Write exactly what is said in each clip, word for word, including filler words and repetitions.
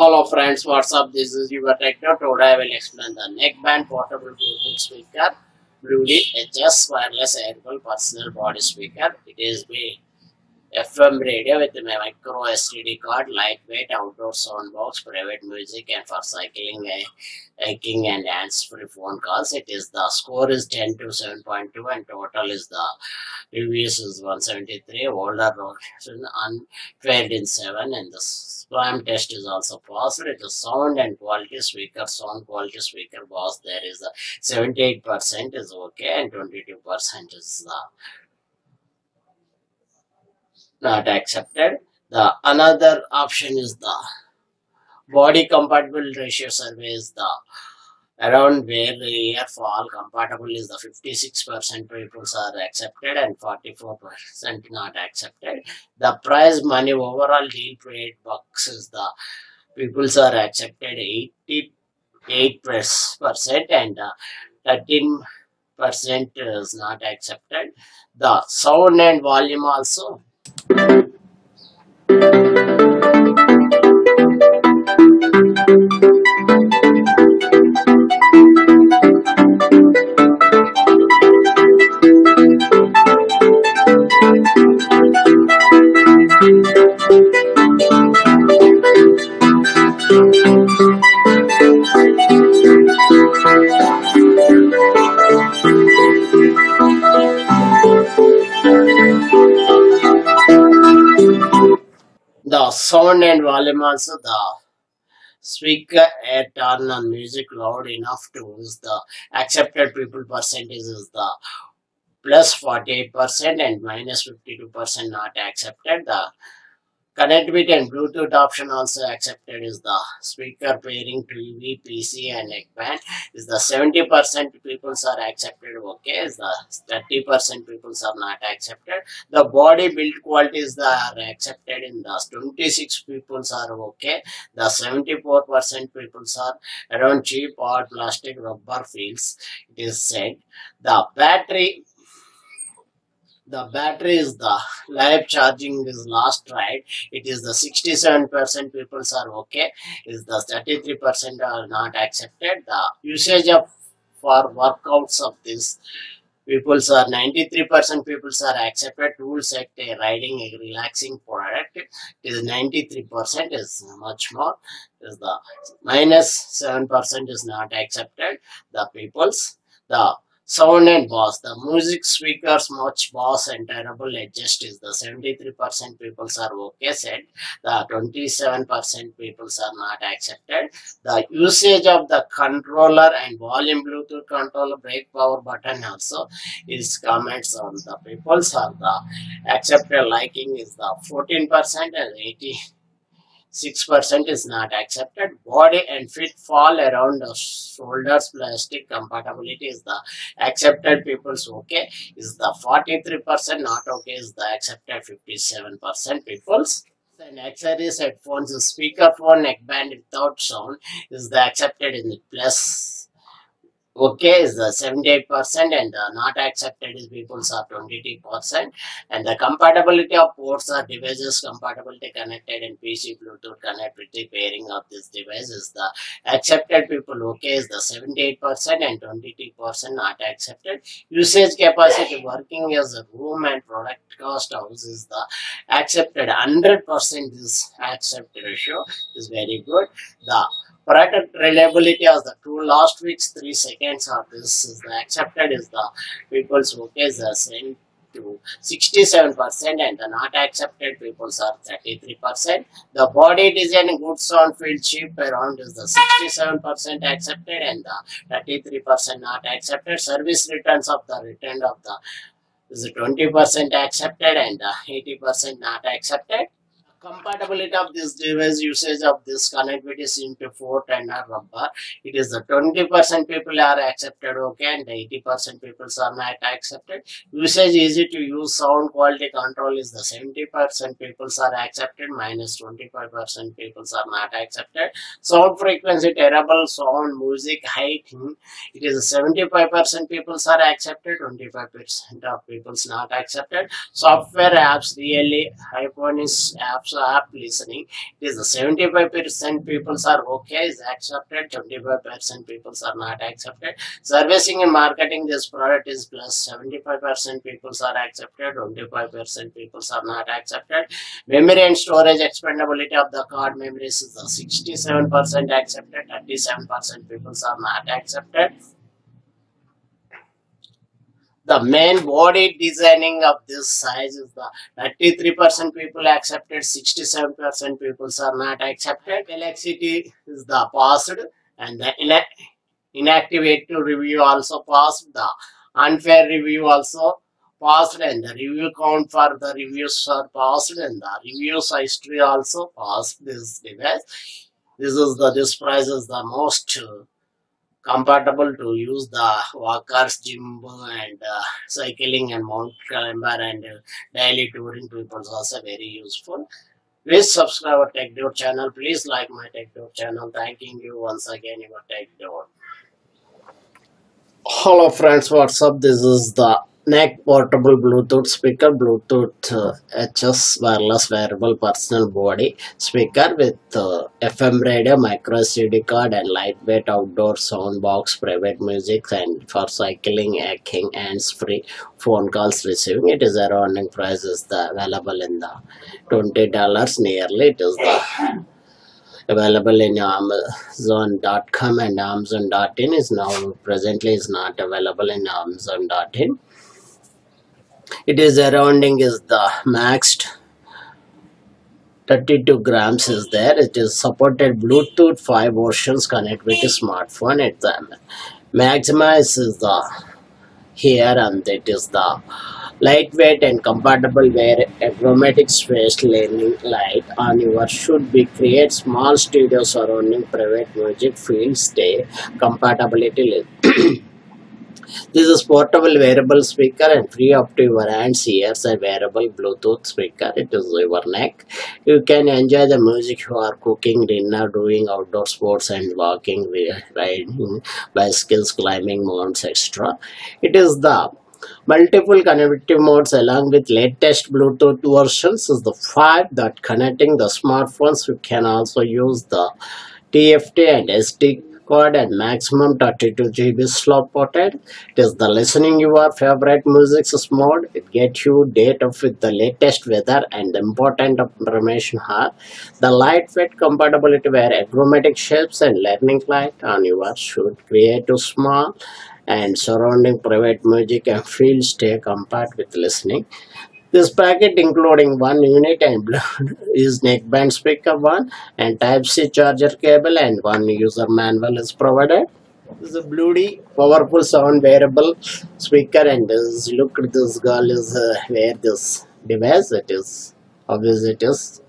Hello friends, what's up? This is your Techno. Today I will explain the neckband portable Bluetooth speaker, Bluedio H S wireless airable personal body speaker. It is the F M radio with a micro S D card, lightweight, outdoor sound box, private music, and for cycling, hiking, and hands-free phone calls. It is the score is ten to seven point two, and total is the reviews is one seventy-three. Older version unfailed in seven, and the spam test is also passed. It is sound and quality speaker. Sound quality speaker boss. There is a seventy-eight percent is okay, and twenty-two percent is the not accepted. The another option is the body compatible ratio survey is the around where the year for all compatible is the fifty-six percent people are accepted and forty-four percent not accepted. The price money overall deal rate box is the peoples are accepted eighty-eight percent and uh, thirteen percent is not accepted. The sound and volume also the sound and volume also the speaker air turn on music loud enough to use the accepted people percentage is the plus forty-eight percent and minus fifty-two percent not accepted. The connectivity and Bluetooth option also accepted is the speaker pairing T V, P C and neckband is the seventy percent people are accepted okay, is the thirty percent people are not accepted. The body build qualities are accepted in the twenty-six people are okay. The seventy-four percent people are around cheap or plastic rubber fields it is said. The battery The battery is the live charging is last tried. It is the sixty-seven percent people are okay. Is the thirty-three percent are not accepted. The usage of for workouts of this people are ninety-three percent people are accepted. Tools at a riding a relaxing product. It is ninety-three percent is much more. Is the minus seven percent is not accepted. The people's the sound and bass, the music speakers much bass and terrible adjust is the seventy-three percent people are okay said. The twenty-seven percent people are not accepted. The usage of the controller and volume Bluetooth controller brake power button also is comments on the people are the accepted liking is the fourteen percent and eighty-six percent is not accepted. Body and fit fall around the shoulders plastic compatibility is the accepted people's okay is the forty-three percent not okay is the accepted fifty-seven percent people's. And accessories headphones speaker phone neckband without sound is the accepted in the plus okay is the seventy-eight percent and the not accepted is people's are twenty-two percent and the compatibility of ports or devices compatibility connected and P C Bluetooth connectivity pairing of this device is the accepted people okay is the seventy-eight percent and twenty-two percent not accepted. Usage capacity working as a room and product cost house is the accepted one hundred percent is accepted ratio is very good. The product reliability of the two last weeks three seconds of this is the accepted is the people's okay is the same to sixty-seven percent and the not accepted people's are thirty-three percent. The body design good sound field cheap around is the sixty-seven percent accepted and the thirty-three percent not accepted. Service returns of the return of the is twenty percent accepted and eighty percent not accepted. Compatibility of this device usage of this connectivity seems to four tender rubber. It is the twenty percent people are accepted okay and eighty percent people are not accepted. Usage easy to use sound quality control is the seventy percent people are accepted minus twenty-five percent people are not accepted. Sound frequency terrible sound music height it is seventy-five percent people are accepted twenty-five percent of people not accepted. Software apps really hypernis apps app listening, it is seventy-five percent people are okay, is accepted, twenty-five percent people are not accepted. Servicing and marketing this product is plus seventy-five percent people are accepted, twenty-five percent people are not accepted. Memory and storage expandability of the card memories is sixty-seven percent accepted, thirty-seven percent people are not accepted. The main body designing of this size is the thirty-three percent people accepted, sixty-seven percent people are not accepted. Velocity is the passed and the inactive review also passed, the unfair review also passed, and the review count for the reviews are passed, and the review history also passed this device. This is the, this price is the most uh, compatible to use the walkers, gym and uh, cycling and mount climber and uh, daily touring people is also very useful. Please subscribe our TechDude channel. Please like my TechDude channel. Thanking you once again, your TechDude. Hello friends, what's up? This is the neck portable Bluetooth speaker, Bluetooth uh, H S wireless wearable personal body speaker with uh, F M radio, micro S D card and lightweight outdoor sound box, private music and for cycling, hacking, hands-free phone calls receiving. It is around and price is the available in the twenty dollars nearly. It is the available in Amazon dot com and Amazon dot in is now presently is not available in Amazon dot in. It is surrounding is the maxed thirty-two grams is there. It is supported Bluetooth five versions, connect with the smartphone. It maximizes the here and it is the lightweight and compatible where achromatic space leaning light on your should be create small studio surrounding private music field stay compatibility. This is portable wearable speaker and free up to your hands, ears and wearable Bluetooth speaker. It is your neck. You can enjoy the music you are cooking, dinner, doing outdoor sports and walking, riding bicycles, climbing mountains, et cetera. It is the multiple connectivity modes along with latest Bluetooth versions is the five that connecting the smartphones. You can also use the T F T and S D card and maximum thirty-two G B slot ported. It is the listening your favorite music's mode. It gets you data with the latest weather and important information are the lightweight compatibility where achromatic shapes and learning light on your should create a small and surrounding private music and field stay compact with listening. This packet including one unit and is neckband speaker one and Type C charger cable and one user manual is provided. This is a Bluedio powerful sound wearable speaker and this look this girl is uh, where this device it is obvious it is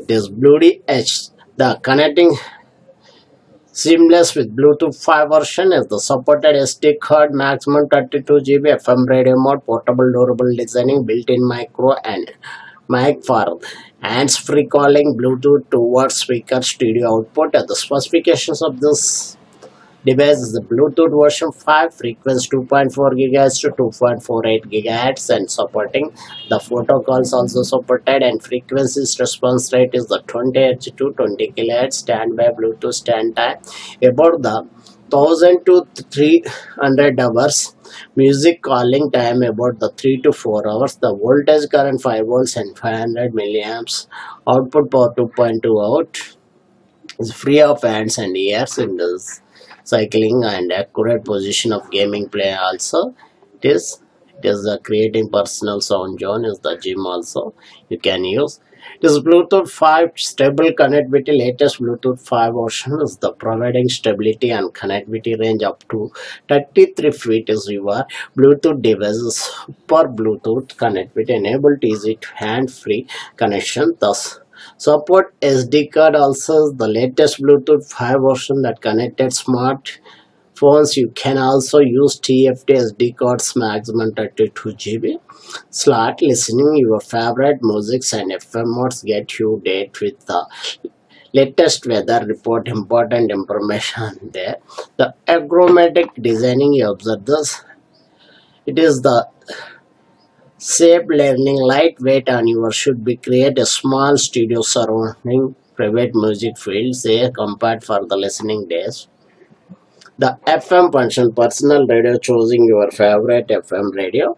it is Bluedio H. The connecting seamless with Bluetooth five version is the supported S D card, maximum thirty-two G B, F M radio mode, portable durable designing, built-in micro and mic for hands-free calling, Bluetooth two-watt speaker studio output. The specifications of this device is the Bluetooth version five, frequency two point four gigahertz to two point four eight gigahertz and supporting the photo calls also supported and frequencies response rate is the twenty hertz to twenty kilohertz, standby Bluetooth stand time about the one thousand to three hundred hours, music calling time about the three to four hours, the voltage current five volts and five hundred milliamps, output power two point two out, is free of hands and ears in this. Cycling and accurate position of gaming play also it is it is the creating personal sound zone is the gym also you can use. This Bluetooth five stable connectivity latest Bluetooth five version is the providing stability and connectivity range up to thirty-three feet is your Bluetooth devices super Bluetooth connectivity enabled easy to hand-free connection thus support S D card also the latest Bluetooth five version that connected smart phones. You can also use T F T S D cards maximum thirty-two G B slot listening your favorite musics and F M modes get you date with the latest weather report important information there. The achromatic designing you observe this. It is the Safe leveling, lightweight universe should be create a small studio surrounding private music fields there compared for the listening days. The F M function, personal radio, choosing your favorite F M radio.